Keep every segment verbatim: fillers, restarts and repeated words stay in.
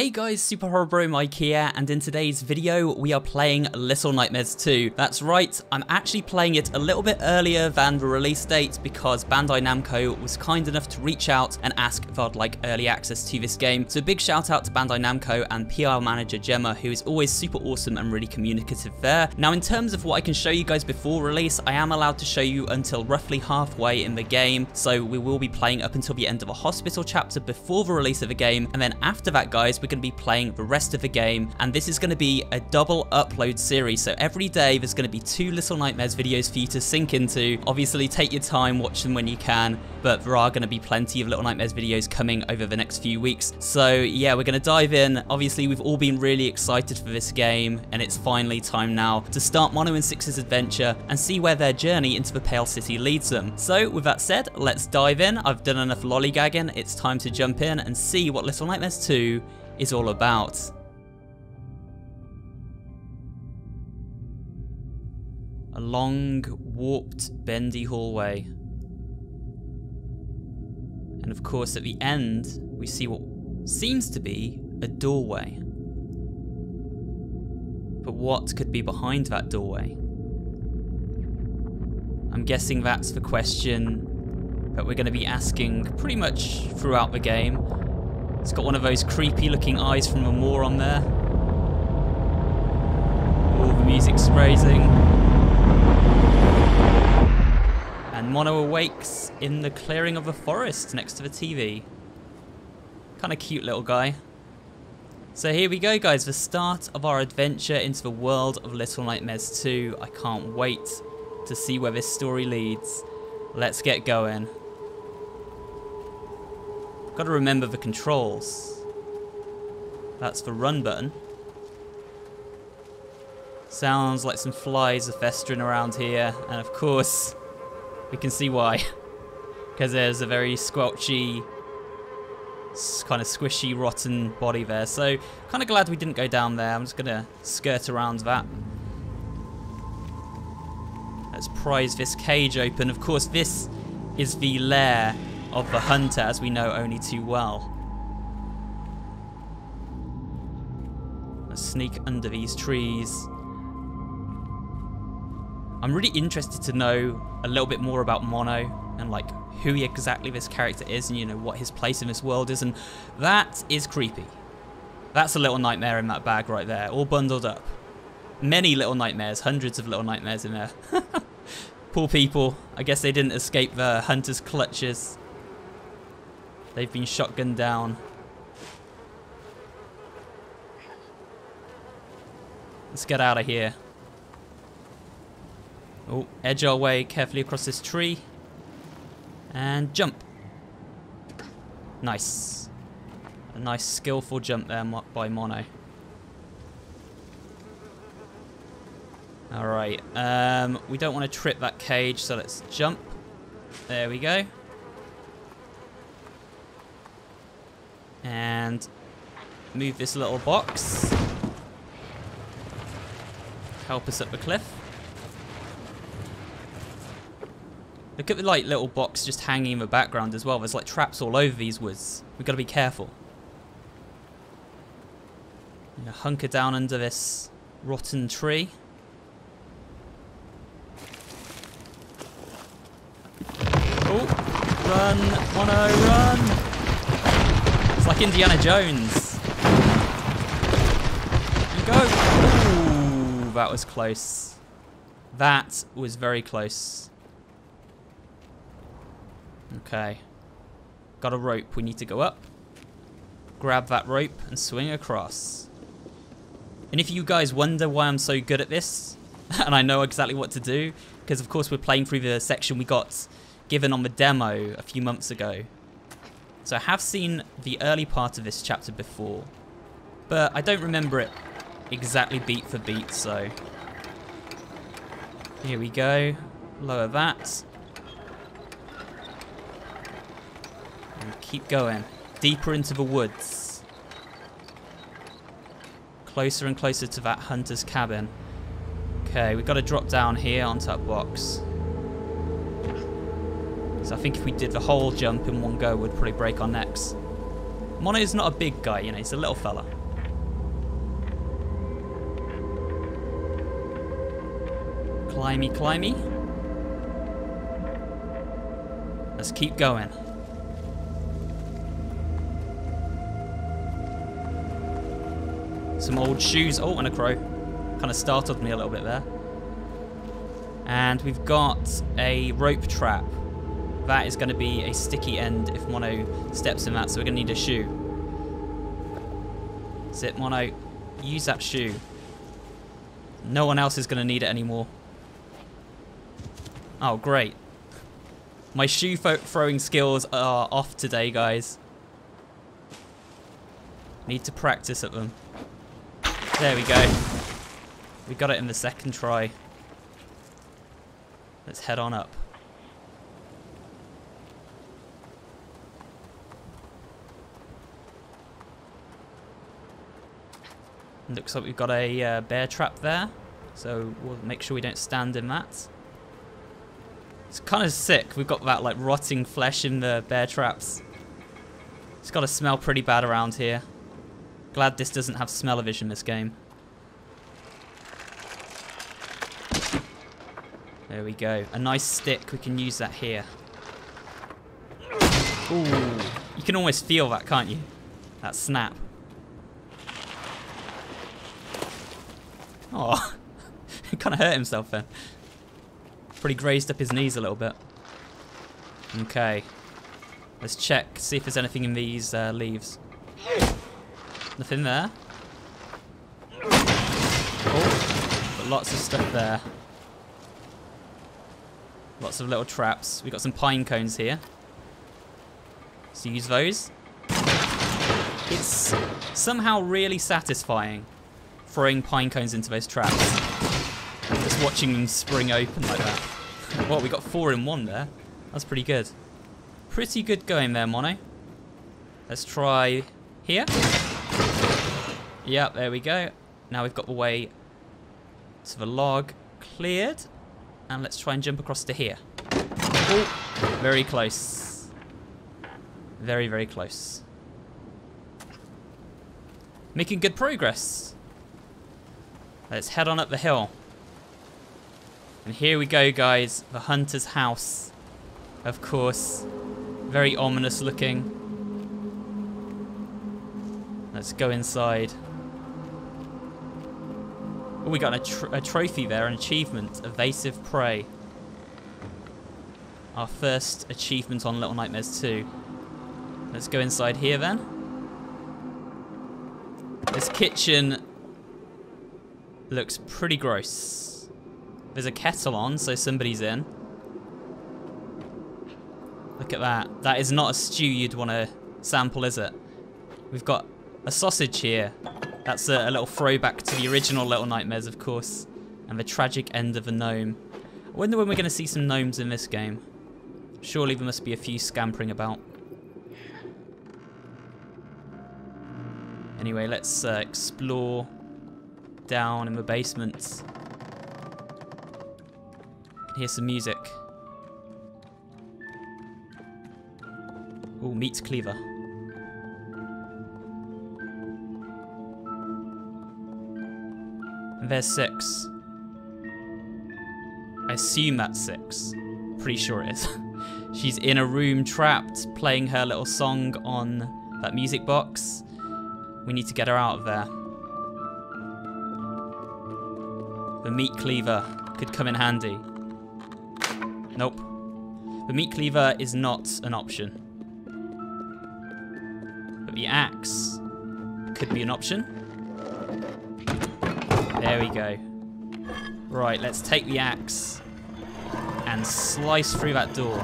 Hey guys, SuperHorrorBro Mike here, and in today's video we are playing Little Nightmares two. That's right, I'm actually playing it a little bit earlier than the release date because Bandai Namco was kind enough to reach out and ask if I'd like early access to this game. So big shout out to Bandai Namco and P R manager Gemma, who is always super awesome and really communicative there. Now in terms of what I can show you guys before release, I am allowed to show you until roughly halfway in the game, so we will be playing up until the end of a hospital chapter before the release of the game, and then after that guys, we're going to be playing the rest of the game, and this is going to be a double upload series. So every day there's going to be two Little Nightmares videos for you to sink into. Obviously take your time, watch them when you can, but there are going to be plenty of Little Nightmares videos coming over the next few weeks. So yeah, we're going to dive in. Obviously we've all been really excited for this game, and it's finally time now to start Mono and Six's adventure and see where their journey into the Pale City leads them. So with that said, let's dive in. I've done enough lollygagging, it's time to jump in and see what Little Nightmares two is all about. A long, warped, bendy hallway. And of course at the end, we see what seems to be a doorway. But what could be behind that doorway? I'm guessing that's the question that we're going to be asking pretty much throughout the game. It's got one of those creepy looking eyes from a moor on there. Oh, the music's raising. And Mono awakes in the clearing of the forest next to the T V. Kind of cute little guy. So here we go guys, the start of our adventure into the world of Little Nightmares two. I can't wait to see where this story leads. Let's get going. Gotta remember the controls. That's the run button. Sounds like some flies are festering around here, and of course we can see why, because there's a very squelchy, kind of squishy, rotten body there. So kind of glad we didn't go down there. I'm just gonna skirt around that. Let's prise this cage open. Of course this is the lair of the Hunter, as we know only too well. Let's sneak under these trees. I'm really interested to know a little bit more about Mono and like who he exactly this character is, and you know what his place in this world is, and that is creepy. That's a little nightmare in that bag right there, all bundled up. Many little nightmares, hundreds of little nightmares in there. Poor people, I guess they didn't escape the Hunter's clutches. They've been shotgunned down. Let's get out of here. Oh, edge our way carefully across this tree. And jump. Nice. A nice skillful jump there by Mono. Alright, um, we don't want to trip that cage, so let's jump. There we go. And move this little box. Help us up the cliff. Look at the like little box just hanging in the background as well. There's like traps all over these woods. We've got to be careful. You know, hunker down under this rotten tree. Oh, run, Mono, run! It's like Indiana Jones. You go. Ooh, that was close. That was very close. Okay. Got a rope. We need to go up. Grab that rope and swing across. And if you guys wonder why I'm so good at this, and I know exactly what to do, because of course we're playing through the section we got given on the demo a few months ago. So I have seen the early part of this chapter before, but I don't remember it exactly beat for beat, so here we go. Lower that. And keep going. Deeper into the woods. Closer and closer to that Hunter's cabin. Okay, we've got to drop down here onto that box. So I think if we did the whole jump in one go, we'd probably break our necks. Mono's not a big guy, you know, he's a little fella. Climby, climby. Let's keep going. Some old shoes. Oh, and a crow. Kind of startled me a little bit there. And we've got a rope trap. That is going to be a sticky end if Mono steps in that, so we're going to need a shoe. Zip, Mono. Use that shoe. No one else is going to need it anymore. Oh, great. My shoe throwing skills are off today, guys. Need to practice at them. There we go. We got it in the second try. Let's head on up. Looks like we've got a uh, bear trap there, so we'll make sure we don't stand in that. It's kind of sick. We've got that like rotting flesh in the bear traps. It's got to smell pretty bad around here. Glad this doesn't have smell-o-vision, this game. There we go. A nice stick. We can use that here. Ooh, you can almost feel that, can't you? That snap. Oh, he kind of hurt himself then. Probably grazed up his knees a little bit. Okay. Let's check, see if there's anything in these uh, leaves. Nothing there. Oh, but lots of stuff there. Lots of little traps. We've got some pine cones here. So use those. It's somehow really satisfying throwing pine cones into those traps. Just watching them spring open like that. Well, we got four in one there. That's pretty good. Pretty good going there, Mono. Let's try here. Yep, there we go. Now we've got the way to the log cleared. And let's try and jump across to here. Oh, very close. Very, very close. Making good progress. Let's head on up the hill. And here we go, guys. The Hunter's house. Of course. Very ominous looking. Let's go inside. Oh, we got a, tr a trophy there, an achievement. Evasive prey. Our first achievement on Little Nightmares two. Let's go inside here, then. This kitchen looks pretty gross. There's a kettle on, so somebody's in. Look at that. That is not a stew you'd want to sample, is it? We've got a sausage here. That's a, a little throwback to the original Little Nightmares, of course. And the tragic end of a gnome. I wonder when we're going to see some gnomes in this game. Surely there must be a few scampering about. Anyway, let's uh, explore down in the basement. I can hear some music. Ooh, meat cleaver. And there's Six. I assume that's Six. Pretty sure it is. She's in a room trapped, playing her little song on that music box. We need to get her out of there. The meat cleaver could come in handy. Nope. The meat cleaver is not an option. But the axe could be an option. There we go. Right, let's take the axe and slice through that door.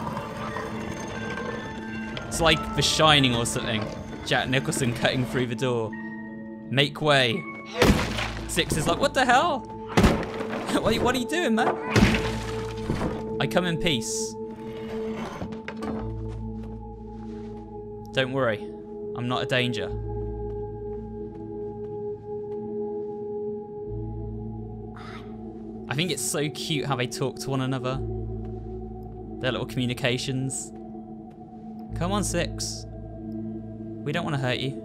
It's like The Shining or something. Jack Nicholson cutting through the door. Make way. Six is like, what the hell? What are you doing, man? I come in peace. Don't worry. I'm not a danger. I think it's so cute how they talk to one another. Their little communications. Come on, Six. We don't want to hurt you.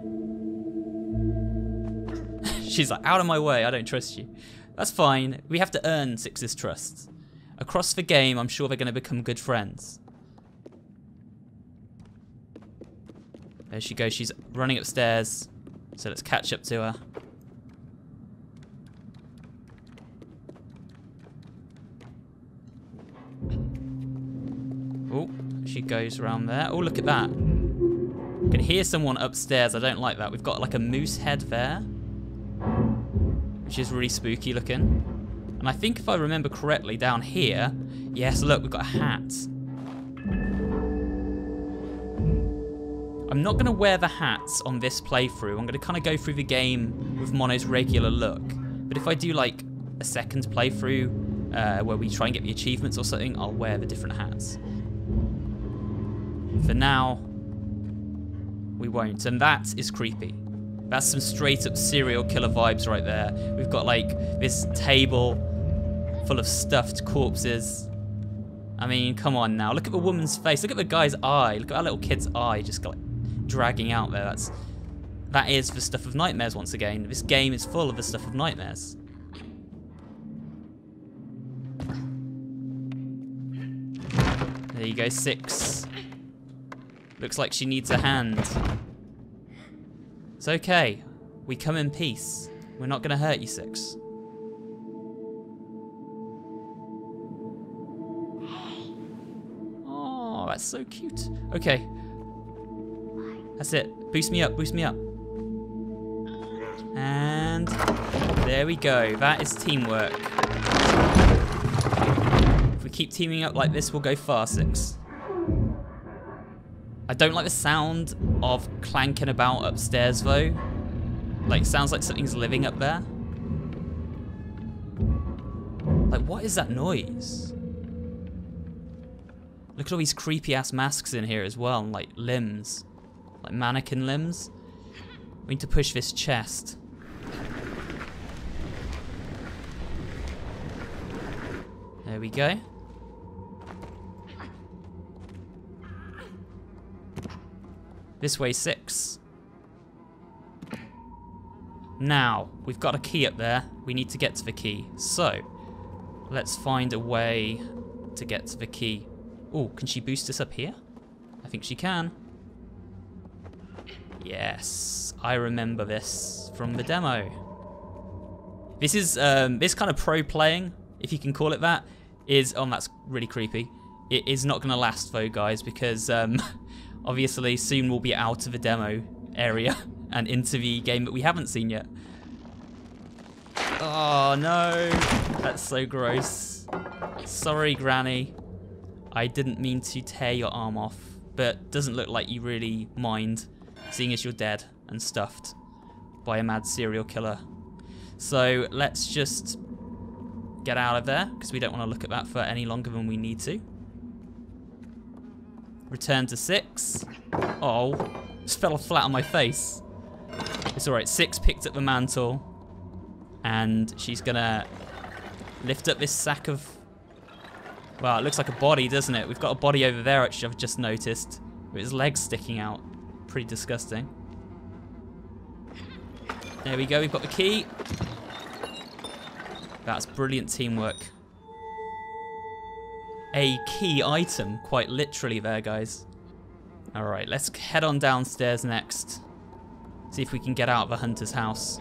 She's like, out of my way, I don't trust you. That's fine. We have to earn Six's trust. Across the game, I'm sure they're going to become good friends. There she goes. She's running upstairs. So let's catch up to her. Oh, she goes around there. Oh, look at that. I can hear someone upstairs. I don't like that. We've got like a moose head there, which is really spooky looking. And I think if I remember correctly, down here, yes, look, we've got a hat. I'm not going to wear the hats on this playthrough. I'm going to kind of go through the game with Mono's regular look. But if I do like a second playthrough uh, where we try and get the achievements or something, I'll wear the different hats. For now, we won't. And that is creepy. That's some straight up serial killer vibes right there. We've got like this table full of stuffed corpses. I mean, come on now. Look at the woman's face. Look at the guy's eye. Look at that little kid's eye just like dragging out there. That's, that is the stuff of nightmares once again. This game is full of the stuff of nightmares. There you go, Six. Looks like she needs a hand. It's okay. We come in peace. We're not gonna hurt you, Six. Oh, that's so cute. Okay. That's it. Boost me up, boost me up. And there we go. That is teamwork. If we keep teaming up like this, we'll go far, Six. I don't like the sound of clanking about upstairs though. Like, sounds like something's living up there. Like, what is that noise? Look at all these creepy ass masks in here as well, and like limbs. Like mannequin limbs. We need to push this chest. There we go. This way, Six. Now, we've got a key up there. We need to get to the key. So, let's find a way to get to the key. Oh, can she boost us up here? I think she can. Yes, I remember this from the demo. This is, um, this kind of pro playing, if you can call it that, is, oh, that's really creepy. It is not gonna last though, guys, because, um, obviously, soon we'll be out of the demo area and into the game that we haven't seen yet. Oh no, that's so gross. Sorry, Granny. I didn't mean to tear your arm off, but doesn't look like you really mind, seeing as you're dead and stuffed by a mad serial killer. So let's just get out of there, because we don't want to look at that for any longer than we need to. Return to Six. Oh, just fell flat on my face. It's all right. Six picked up the mantle, and she's gonna lift up this sack of. Well, it looks like a body, doesn't it? We've got a body over there, actually. I've just noticed, with its legs sticking out. Pretty disgusting. There we go. We've got the key. That's brilliant teamwork. A key item, quite literally there, guys. All right, let's head on downstairs next. See if we can get out of the hunter's house.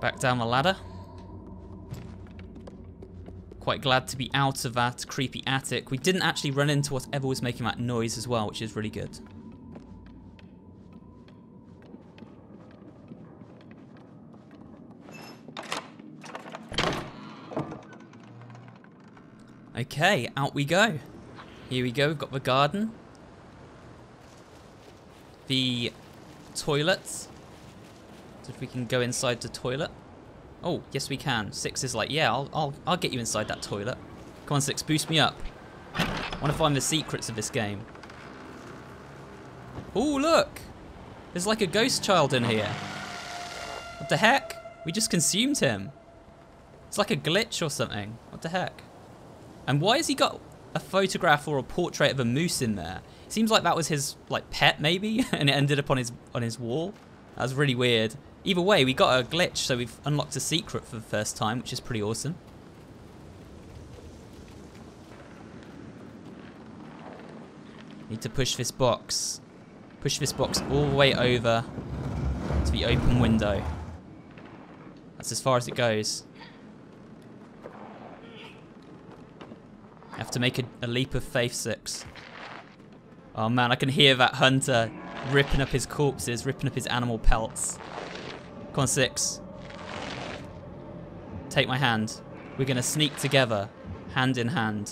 Back down the ladder. Quite glad to be out of that creepy attic. We didn't actually run into whatever was making that noise as well, which is really good. Okay, out we go. Here we go, we've got the garden. The toilet. So if we can go inside the toilet. Oh, yes we can. Six is like, yeah, I'll, I'll, I'll get you inside that toilet. Come on, Six, boost me up. I want to find the secrets of this game. Oh, look! There's like a ghost child in here. What the heck? We just consumed him. It's like a glitch or something. What the heck? And why has he got a photograph or a portrait of a moose in there? It seems like that was his like pet maybe, and it ended up on his on his wall. That was really weird. Either way, we got a glitch, so we've unlocked a secret for the first time, which is pretty awesome. Need to push this box. Push this box all the way over to the open window. That's as far as it goes. I have to make a, a leap of faith, Six. Oh man, I can hear that hunter ripping up his corpses, ripping up his animal pelts. Come on, Six. Take my hand. We're gonna sneak together, hand in hand.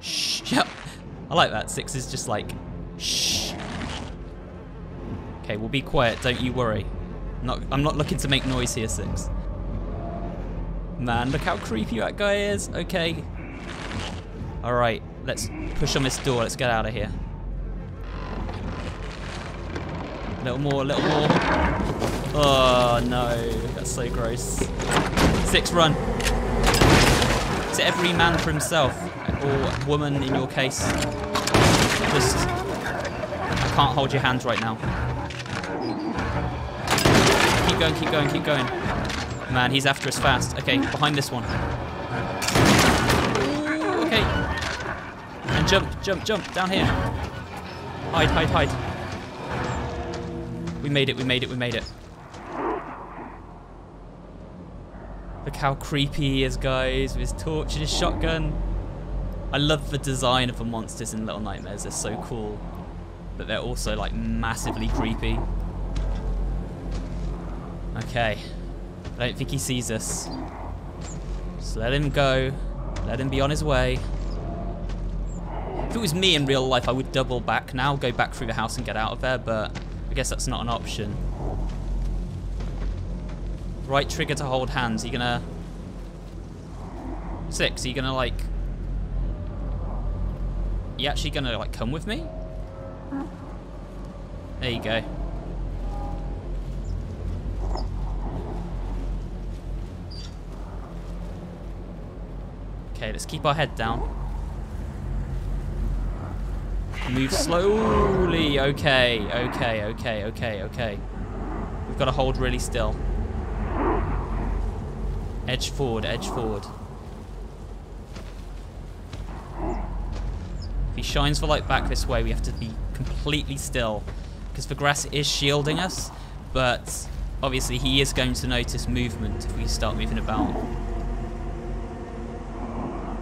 Shh. Yep. I like that. Six is just like, shh. Okay, we'll be quiet. Don't you worry. I'm not, I'm not looking to make noise here, Six. Man, look how creepy that guy is. Okay. All right. Let's push on this door. Let's get out of here. A little more, a little more. Oh no, that's so gross. Six, run. To every man for himself, or woman in your case. Just, I can't hold your hands right now. Keep going, keep going, keep going. Man, he's after us fast. Okay, behind this one. Ooh, okay. And jump, jump, jump, down here. Hide, hide, hide. We made it, we made it, we made it. Look how creepy he is, guys, with his torch and his shotgun. I love the design of the monsters in Little Nightmares. They're so cool. But they're also, like, massively creepy. Okay. I don't think he sees us. Just let him go. Let him be on his way. If it was me in real life, I would double back now, go back through the house and get out of there, but I guess that's not an option. Right trigger to hold hands. Are you gonna... Six, are you gonna like... Are you actually gonna like come with me? There you go. Okay, let's keep our head down. Move slowly. Okay, okay, okay, okay, okay. We've got to hold really still. Edge forward, edge forward. If he shines the light back this way, we have to be completely still. Because the grass is shielding us, but obviously he is going to notice movement if we start moving about.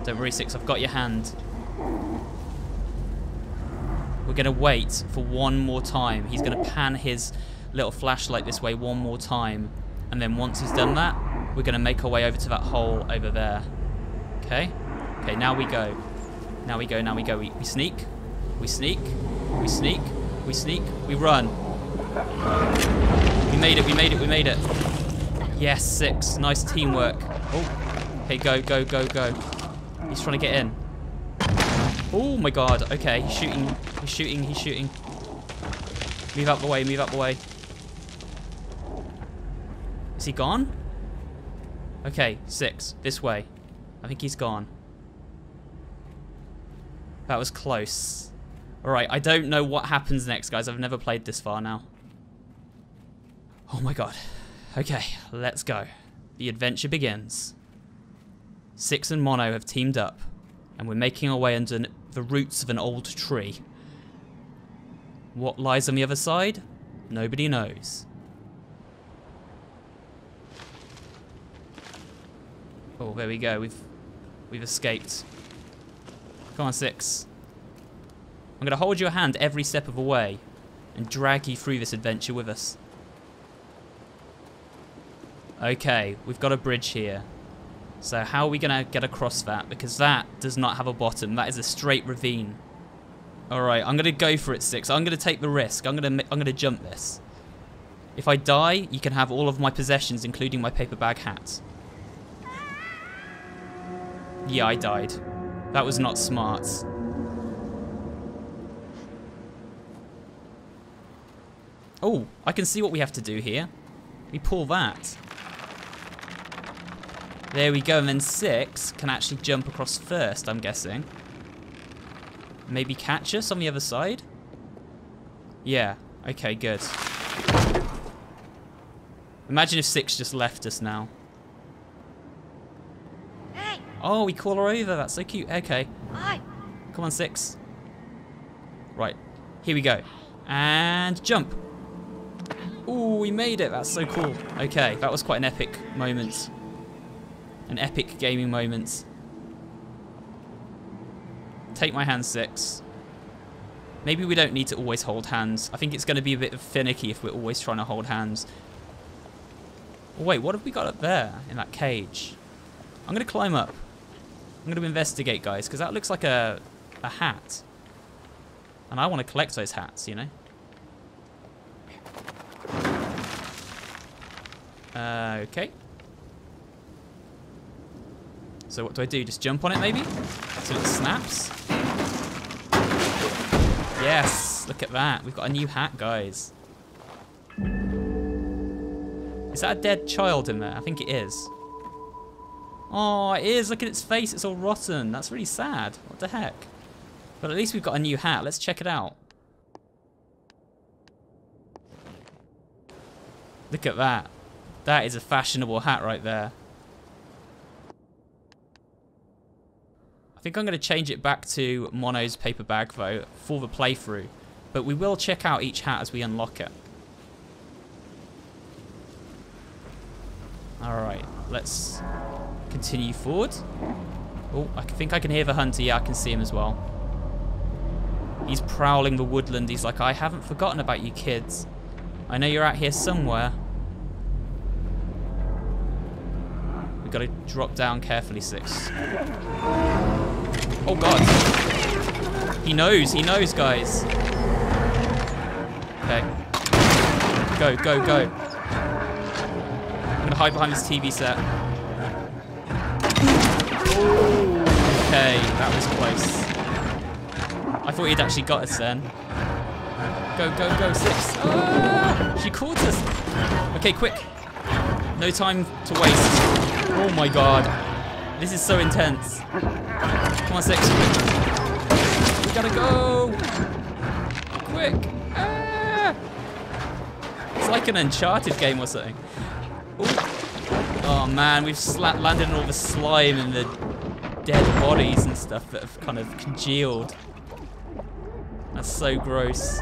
Don't worry, Six, I've got your hand. We're going to wait for one more time. He's going to pan his little flashlight this way one more time. And then once he's done that, we're going to make our way over to that hole over there. Okay? Okay, now we go. Now we go, now we go. We, we sneak. We sneak. We sneak. We sneak. We run. We made it, we made it, we made it. Yes, Six. Nice teamwork. Oh. Okay, go, go, go, go. He's trying to get in. Oh my god, okay, he's shooting, he's shooting, he's shooting. Move out the way, move out the way. Is he gone? Okay, Six, this way. I think he's gone. That was close. Alright, I don't know what happens next, guys. I've never played this far now. Oh my god. Okay, let's go. The adventure begins. Six and Mono have teamed up, and we're making our way under the roots of an old tree. What lies on the other side? Nobody knows. Oh, there we go. We've we've escaped. Come on, Six. I'm gonna hold your hand every step of the way and drag you through this adventure with us. Okay, we've got a bridge here. So how are we gonna get across that? Because that does not have a bottom. That is a straight ravine. All right, I'm gonna go for it, Six. I'm gonna take the risk. I'm gonna I'm gonna jump this. If I die, you can have all of my possessions, including my paper bag hat. Yeah, I died. That was not smart. Oh, I can see what we have to do here. We pull that. There we go, and then Six can actually jump across first, I'm guessing. Maybe catch us on the other side? Yeah, okay, good. Imagine if Six just left us now. Hey. Oh, we call her over, that's so cute. Okay. Hi. Come on, Six. Right, here we go. And jump. Ooh, we made it, that's so cool. Okay, that was quite an epic moment. An epic gaming moment. Take my hand, Six. Maybe we don't need to always hold hands. I think it's going to be a bit finicky if we're always trying to hold hands. Oh, wait, what have we got up there in that cage? I'm going to climb up. I'm going to investigate, guys, because that looks like a, a hat. And I want to collect those hats, you know? Uh, okay. So what do I do? Just jump on it maybe? So it snaps. Yes, look at that. We've got a new hat, guys. Is that a dead child in there? I think it is. Oh, it is. Look at its face. It's all rotten. That's really sad. What the heck? But at least we've got a new hat. Let's check it out. Look at that. That is a fashionable hat right there. I think I'm going to change it back to Mono's paper bag though for the playthrough, but we will check out each hat as we unlock it. Alright, let's continue forward. Oh, I think I can hear the hunter. Yeah, I can see him as well. He's prowling the woodland. He's like, I haven't forgotten about you kids. I know you're out here somewhere. We've got to drop down carefully, Six. Oh god. He knows, he knows, guys. Okay. Go, go, go. I'm gonna hide behind this T V set. Okay, that was close. I thought he'd actually got us then. Go, go, go, Six. Ah, she caught us. Okay, quick. No time to waste. Oh my god. This is so intense. Come on, Six, quick. We gotta go. Quick. Ah. It's like an Uncharted game or something. Ooh. Oh man, we've sla landed on all the slime and the dead bodies and stuff that have kind of congealed. That's so gross.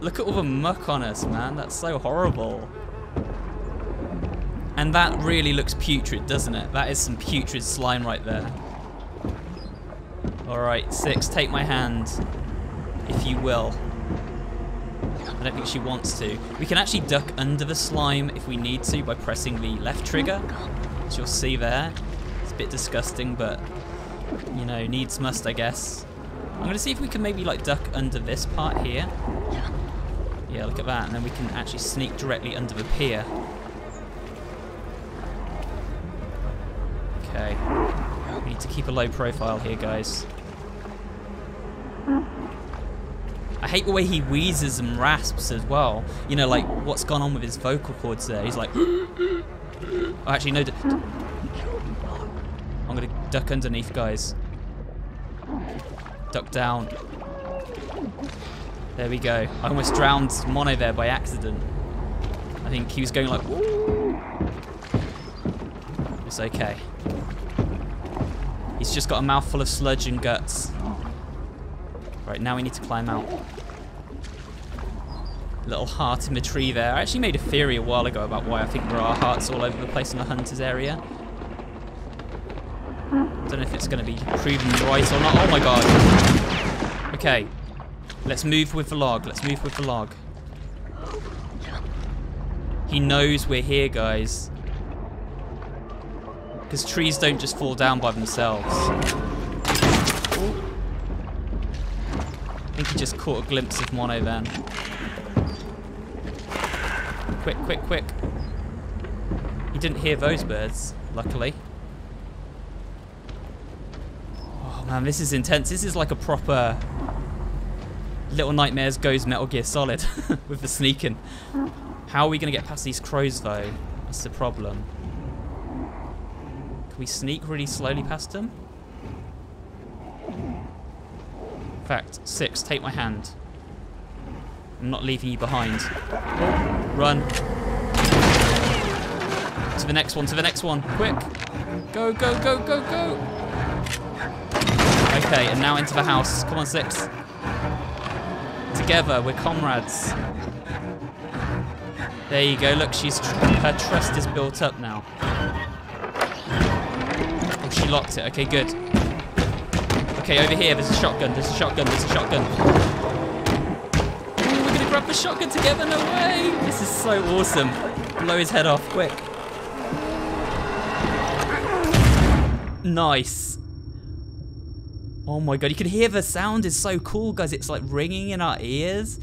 Look at all the muck on us, man. That's so horrible. And that really looks putrid, doesn't it? That is some putrid slime right there. Alright, Six, take my hand, if you will. I don't think she wants to. We can actually duck under the slime if we need to by pressing the left trigger, as you'll see there. It's a bit disgusting, but, you know, needs must, I guess. I'm going to see if we can maybe, like, duck under this part here. Yeah, look at that, and then we can actually sneak directly under the pier. Okay, we need to keep a low profile here, guys. I hate the way he wheezes and rasps as well. You know, like, what's gone on with his vocal cords there? He's like... Oh, actually, no... I'm going to duck underneath, guys. Duck down. There we go. I almost drowned Mono there by accident. I think he was going like... Ooh. It's okay. He's just got a mouthful of sludge and guts. Right, now we need to climb out. Little heart in the tree there. I actually made a theory a while ago about why I think there are hearts all over the place in the hunter's area. I don't know if it's going to be proven right or not. Oh my god. Okay. Let's move with the log. Let's move with the log. He knows we're here, guys. Because trees don't just fall down by themselves. Ooh. I think he just caught a glimpse of Mono then. Quick, quick, quick. He didn't hear those birds, luckily. Oh man, this is intense. This is like a proper Little Nightmares goes Metal Gear Solid with the sneaking. How are we going to get past these crows, though? That's the problem. Can we sneak really slowly past them? In fact, Six, take my hand. I'm not leaving you behind. Run. To the next one, to the next one. Quick. Go, go, go, go, go. Okay, and now into the house. Come on, Six. Together, we're comrades. There you go. Look, she's tr her trust is built up now. Oh, she locked it. Okay, good. Okay, over here, there's a shotgun. There's a shotgun. There's a shotgun. Ooh, we're gonna grab the shotgun together. No way! This is so awesome. Blow his head off, quick. Nice. Oh my god, you can hear the sound is so cool, guys. It's like ringing in our ears.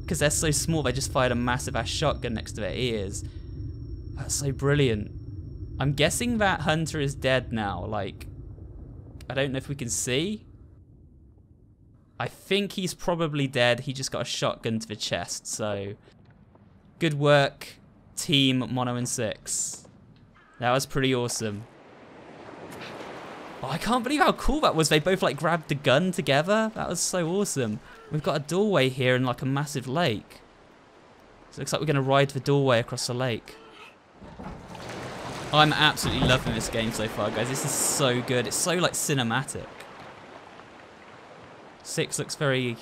Because they're so small, they just fired a massive ass shotgun next to their ears. That's so brilliant. I'm guessing that Hunter is dead now. Like, I don't know if we can see. I think he's probably dead. He just got a shotgun to the chest, so. Good work, Team Mono and Six. That was pretty awesome. Oh, I can't believe how cool that was. They both like grabbed the gun together. That was so awesome. We've got a doorway here and like a massive lake. So it looks like we're going to ride the doorway across the lake. I'm absolutely loving this game so far, guys. This is so good. It's so like cinematic. Six looks very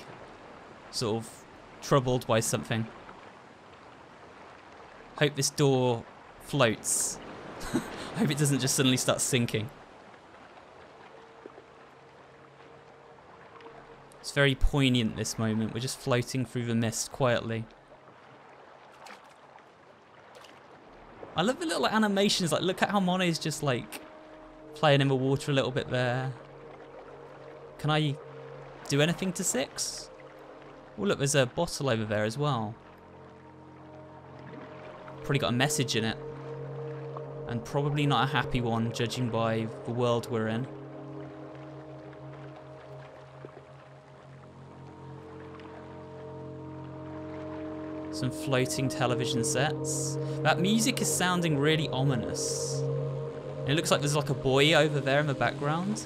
sort of troubled by something. Hope this door floats. Hope it doesn't just suddenly start sinking. It's very poignant this moment. We're just floating through the mist quietly. I love the little like, animations. Like, look at how Mono's just like playing in the water a little bit there. Can I do anything to Six? Oh look, there's a bottle over there as well. Probably got a message in it, and probably not a happy one, judging by the world we're in. Some floating television sets. That music is sounding really ominous. It looks like there's like a boy over there in the background.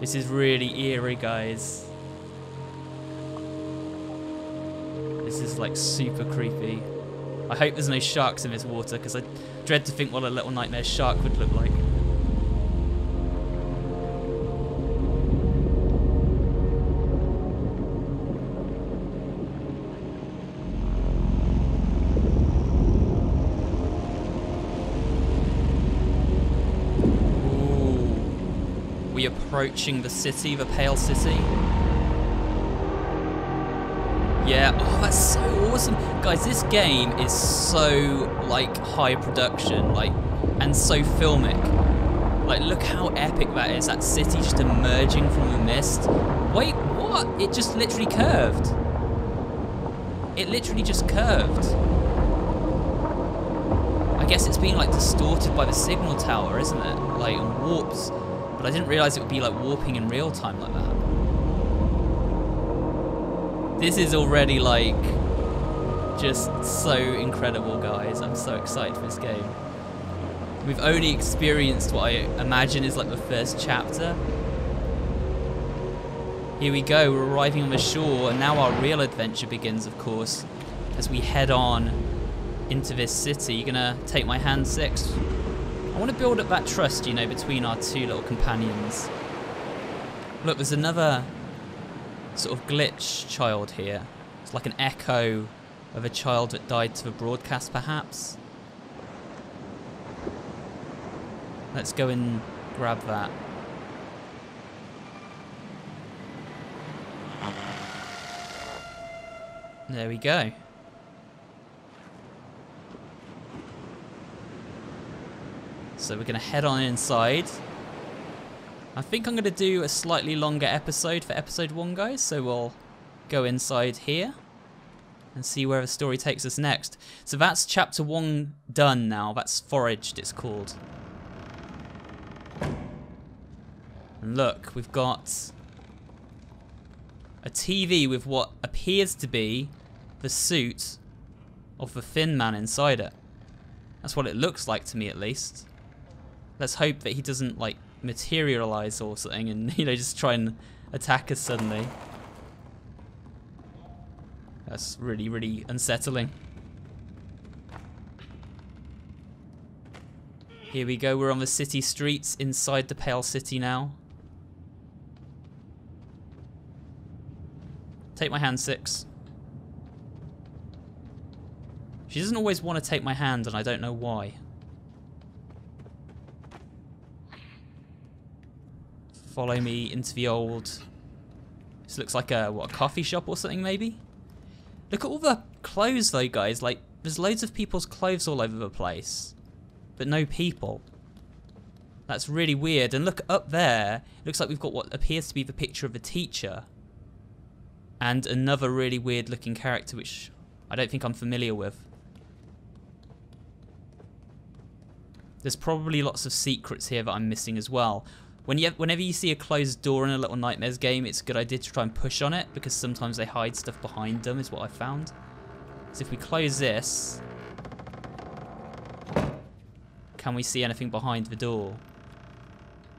This is really eerie, guys. This is like super creepy. I hope there's no sharks in this water because I dread to think what a Little Nightmare shark would look like. Approaching the city, the Pale City. Yeah, oh, that's so awesome. Guys, this game is so, like, high production, like, and so filmic. Like, look how epic that is. That city just emerging from the mist. Wait, what? It just literally curved. It literally just curved. I guess it's being, like, distorted by the signal tower, isn't it? Like, and warps. But I didn't realise it would be like warping in real time like that. This is already like just so incredible, guys. I'm so excited for this game. We've only experienced what I imagine is like the first chapter. Here we go, we're arriving on the shore and now our real adventure begins, of course, as we head on into this city. You're gonna take my hand, Six. I want to build up that trust, you know, between our two little companions. Look, there's another sort of glitch child here. It's like an echo of a child that died to the broadcast, perhaps. Let's go and grab that. There we go. So we're going to head on inside. I think I'm going to do a slightly longer episode for episode one, guys. So we'll go inside here. and see where the story takes us next. So that's chapter one done now. That's Foraged, it's called. And look, we've got a T V with what appears to be the suit of the thin man inside it. That's what it looks like to me, at least. Let's hope that he doesn't, like, materialize or something and, you know, just try and attack us suddenly. That's really, really unsettling. Here we go, we're on the city streets inside the Pale City now. Take my hand, Six. She doesn't always want to take my hand, and I don't know why. Follow me into the old... This looks like a, what, a coffee shop or something, maybe? Look at all the clothes, though, guys. Like, there's loads of people's clothes all over the place. But no people. That's really weird. And look up there. It looks like we've got what appears to be the picture of a teacher. And another really weird looking character, which I don't think I'm familiar with. There's probably lots of secrets here that I'm missing as well. When you, whenever you see a closed door in a Little Nightmares game, it's a good idea to try and push on it, because sometimes they hide stuff behind them, is what I found. So if we close this... Can we see anything behind the door?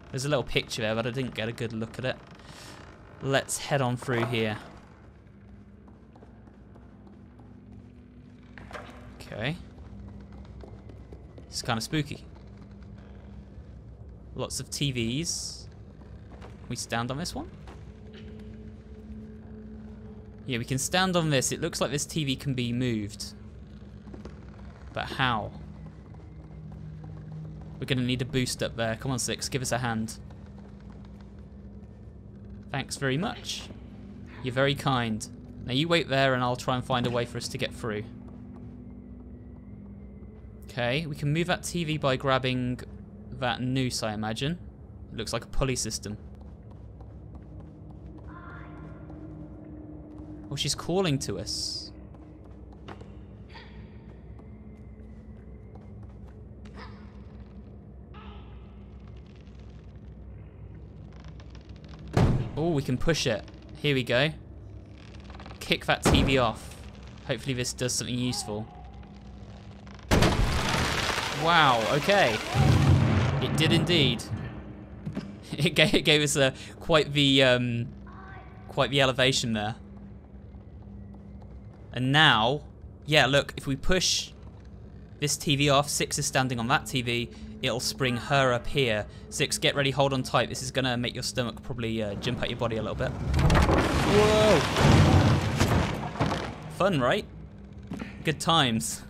There's a little picture there, but I didn't get a good look at it. Let's head on through here. Okay. It's kind of spooky. Lots of T Vs. Can we stand on this one? Yeah, we can stand on this. It looks like this T V can be moved. But how? We're going to need a boost up there. Come on, Six, give us a hand. Thanks very much. You're very kind. Now you wait there and I'll try and find a way for us to get through. Okay, we can move that T V by grabbing that noose, I imagine. It looks like a pulley system. Oh, she's calling to us. Oh, we can push it. Here we go. Kick that T V off. Hopefully this does something useful. Wow, okay. It did indeed. It gave, it gave us a, quite the um, quite the elevation there. And now, yeah, look, if we push this T V off, Six is standing on that T V, it'll spring her up here. Six, get ready, hold on tight. This is gonna make your stomach probably uh, jump out your body a little bit. Whoa! Fun, right? Good times.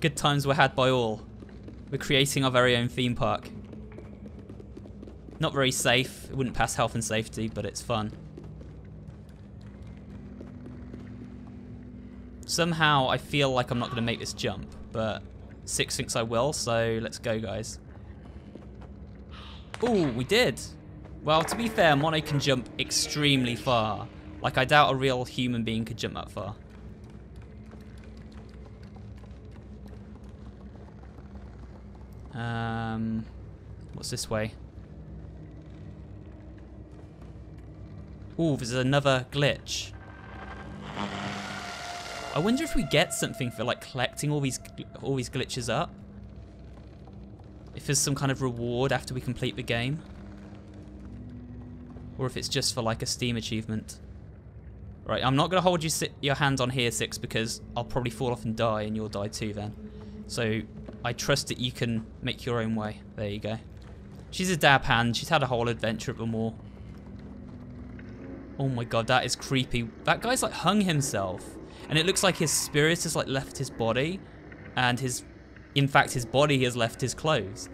Good times were had by all. We're creating our very own theme park. Not very safe. It wouldn't pass health and safety, but it's fun. Somehow I feel like I'm not gonna make this jump, but Six thinks I will, so let's go, guys. Ooh, we did! Well, to be fair, Mono can jump extremely far. Like, I doubt a real human being could jump that far. Um, what's this way? Ooh, there's another glitch. I wonder if we get something for, like, collecting all these all these glitches up. If there's some kind of reward after we complete the game. Or if it's just for, like, a Steam achievement. Right, I'm not going to hold you si your hand on here, Six, because I'll probably fall off and die, and you'll die too then. So I trust that you can make your own way. There you go. She's a dab hand. She's had a whole adventure at the moor. Oh my god, that is creepy. That guy's, like, hung himself. And it looks like his spirit has, like, left his body, and his, in fact, his body has left his clothes.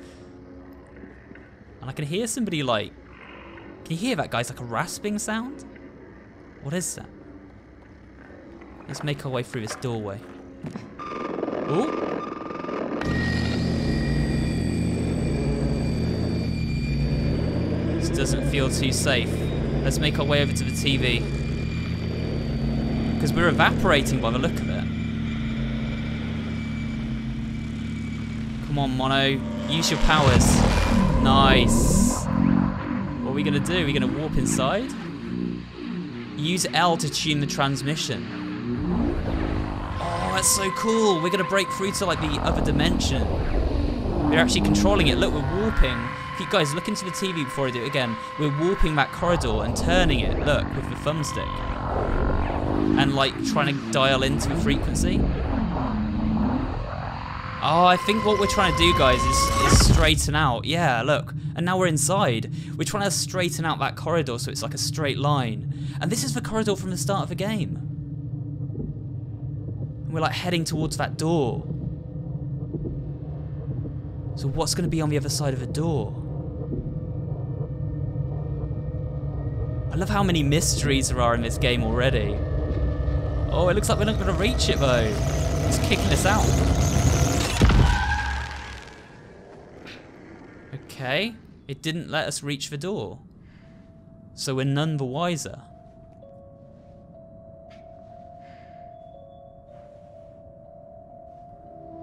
And I can hear somebody, like, can you hear that, guys? Like a rasping sound? What is that? Let's make our way through this doorway. Ooh. This doesn't feel too safe. Let's make our way over to the T V. because we're evaporating by the look of it. Come on, Mono. Use your powers. Nice. What are we going to do? Are we going to warp inside? Use L to tune the transmission. Oh, that's so cool. We're going to break through to, like, the other dimension. We're actually controlling it. Look, we're warping. You guys, look into the T V before I do it again. We're warping that corridor and turning it, look, with the thumbstick. And, like, trying to dial into the frequency. Oh, I think what we're trying to do, guys, is, is straighten out. Yeah, look. And now we're inside. We're trying to straighten out that corridor so it's like a straight line. And this is the corridor from the start of the game. And we're, like, heading towards that door. So what's going to be on the other side of the door? I love how many mysteries there are in this game already. Oh, it looks like we're not going to reach it, though. It's kicking us out. Okay. It didn't let us reach the door. So we're none the wiser.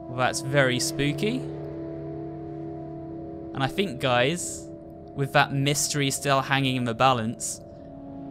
Well, that's very spooky. And I think, guys, with that mystery still hanging in the balance,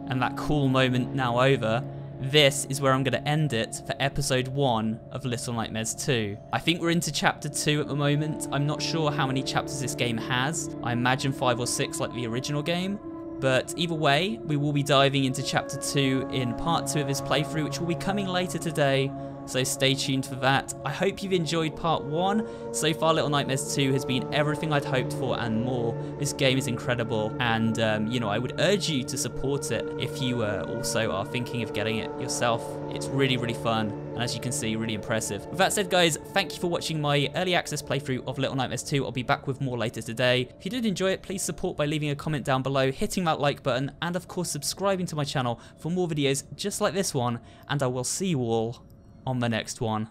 and that cool moment now over, this is where I'm going to end it for episode one of Little Nightmares two. I think we're into chapter two at the moment. I'm not sure how many chapters this game has. I imagine five or six like the original game. But either way, we will be diving into chapter two in part two of this playthrough, which will be coming later today. So stay tuned for that. I hope you've enjoyed part one. So far, Little Nightmares two has been everything I'd hoped for and more. This game is incredible, and um, you know, I would urge you to support it if you uh, also are thinking of getting it yourself. It's really, really fun, and as you can see, really impressive. With that said, guys, thank you for watching my early access playthrough of Little Nightmares two. I'll be back with more later today. If you did enjoy it, please support by leaving a comment down below, hitting that like button, and of course, subscribing to my channel for more videos just like this one, and I will see you all on the next one.